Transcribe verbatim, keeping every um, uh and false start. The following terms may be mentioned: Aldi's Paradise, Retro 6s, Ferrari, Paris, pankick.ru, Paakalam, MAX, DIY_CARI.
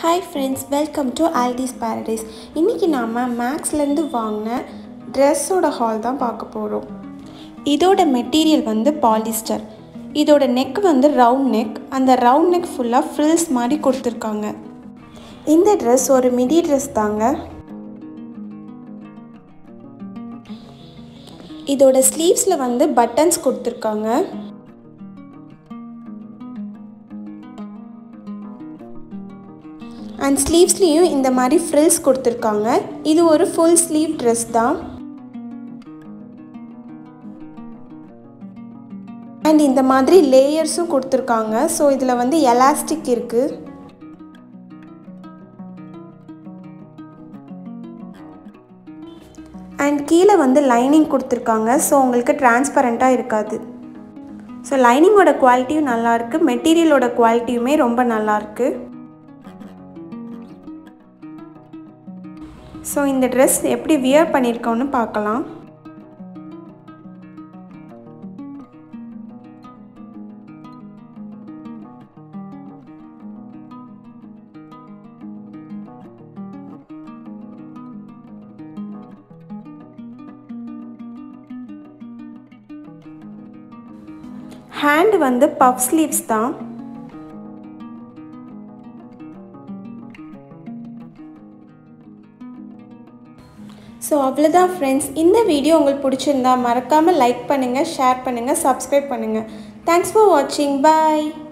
Hi friends, welcome to Aldi's Paradise. இன்னைக்கு நாம Maxல இருந்து வாங்குன Dress-ஓட haul தான் பார்க்க போறோம். இதோட material வந்து polyester. இதோட neck வந்து round neck. அந்த round neck full-ஆ frills மாதிரி கொடுத்திருக்காங்க. இந்த dress ஒரு midi dress தாங்க. இதோட sleevesல வந்து buttons கொடுத்திருக்காங்க. And sleeves liyum indha mari frills koduthirukanga. Idu oru full sleeve dress da. And indha madri layers um koduthirukanga. So idhila vandu elastic irukku. And keela vandu lining koduthirukanga. So ungalku transparent ah irukadhu. So lining oda quality nalla irukku, material oda quality ume romba nalla irukku. So in the dress eppadi wear pannirukonu paakalam. Hand vandu puff sleeves da. So avladha friends, இந்த video உங்களுக்கு பிடிச்சிருந்தா மறக்காம like பண்ணுங்க, share பண்ணுங்க, subscribe பண்ணுங்க. Thanks for watching. Bye.